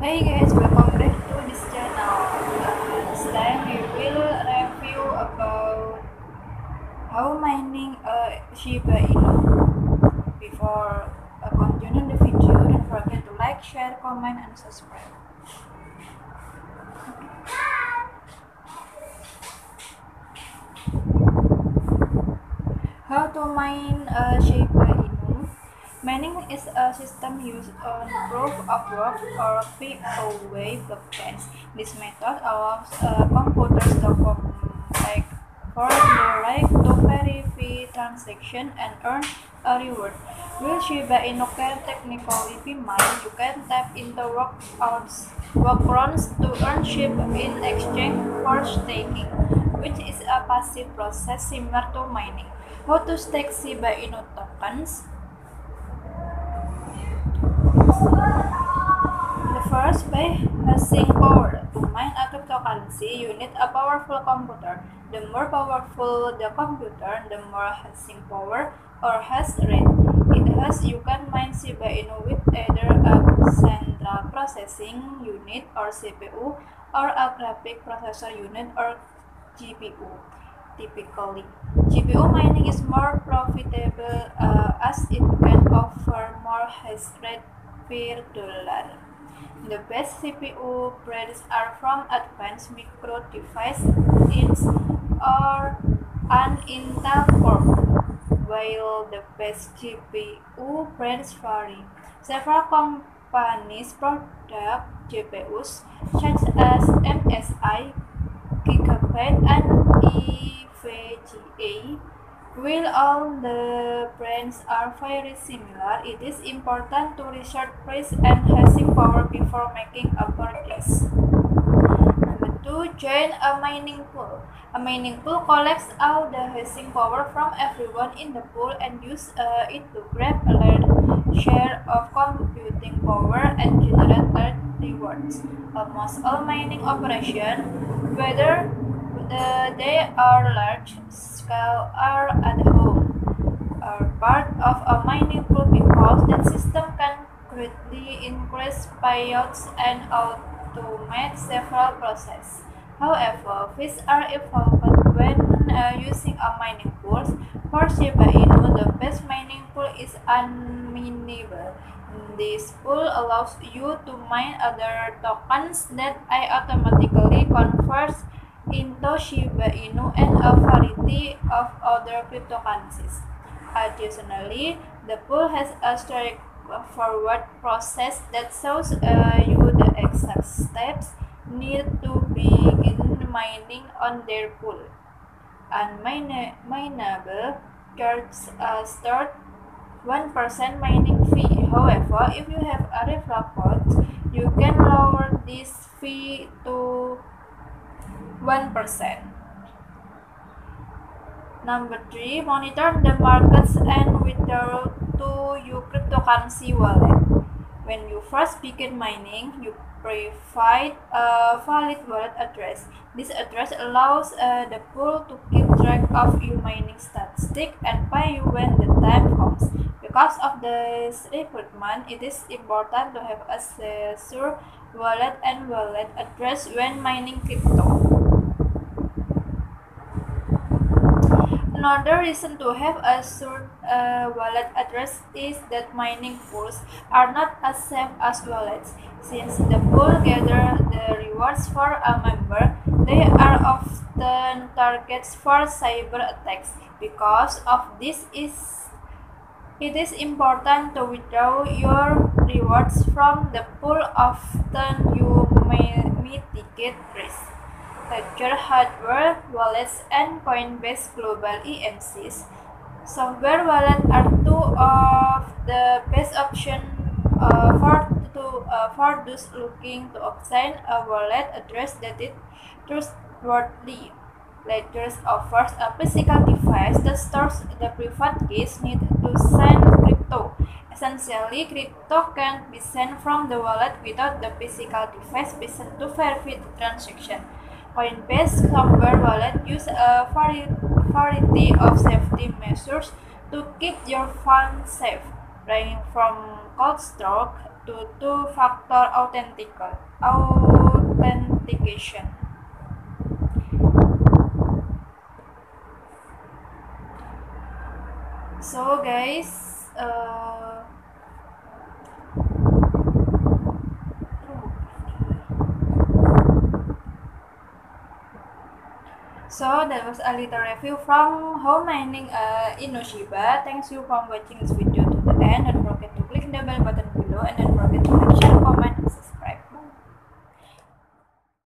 Hey guys, welcome back to this channel. This time we will review about how mining a Shiba Inu. Before continuing the video, don't forget to like, share, comment, and subscribe. How to mine a Shiba Inu? Mining is a system used on proof-of-work or POW blockchains. This method allows computers to compute for the right to verify transactions and earn a reward. Will Shiba Inu can technically be mined? You can tap into workarounds to earn Shiba in exchange for staking, which is a passive process similar to mining. How to stake Shiba Inu tokens? The first, by harnessing power. To mine a cryptocurrency, you need a powerful computer. The more powerful the computer, the more harnessing power or hash rate it has. You can mine Shiba Inu with either a central processing unit or CPU or a graphic processor unit or GPU. Typically, GPU mining is more profitable as it can offer more hash rate per dollar. The best CPU brands are from Advanced Micro Devices or an Intel Corp, while the best GPU brands vary. Several companies produce GPUs such as MSI, Gigabyte, and EVGA. While all the brands are very similar, it is important to research price and hashing power before making a purchase. Number 2, join a mining pool. A mining pool collects all the hashing power from everyone in the pool and uses it to grab a large share of computing power and generate large rewards. Almost all mining operations, whether they are large scale or at home, are part of a mining pool because that system can greatly increase payouts and automate several processes. However, fees are involved when using a mining pool. For Shiba Inu, the best mining pool is Unminable. This pool allows you to mine other tokens that I automatically converts into Shiba Inu and a variety of other cryptocurrencies. Additionally, the pool has a straightforward process that shows you the exact steps needed to begin mining on their pool. Unminable charges a start 1% mining fee. However, if you have a referral code, you can lower this fee to 1%. Number 3, monitor the markets and withdraw to your cryptocurrency wallet. When you first begin mining, you provide a valid wallet address. This address allows the pool to keep track of your mining statistics and pay you when the time comes. Because of this requirement, it is important to have a secure wallet and wallet address when mining crypto. Another reason to have a sure wallet address is that mining pools are not as safe as wallets. Since the pool gather the rewards for a member, they are often targets for cyber attacks. Because of this, it is important to withdraw your rewards from the pool often you may mitigate risk. Ledger hardware wallets and Coinbase Global (EMCs). Software wallets are two of the best options for those looking to obtain a wallet address that is trustworthy. Ledger offers a physical device that stores the private keys needed to send crypto. Essentially, crypto can be sent from the wallet without the physical device being sent to verify the transaction. Coinbase software wallet uses a variety of safety measures to keep your funds safe, ranging from cold storage two-factor authentication. So guys, so that was a little review from how mining Inu Shiba. Thanks you for watching this video to the end. Don't forget to click the bell button below and don't forget to like, share, comment.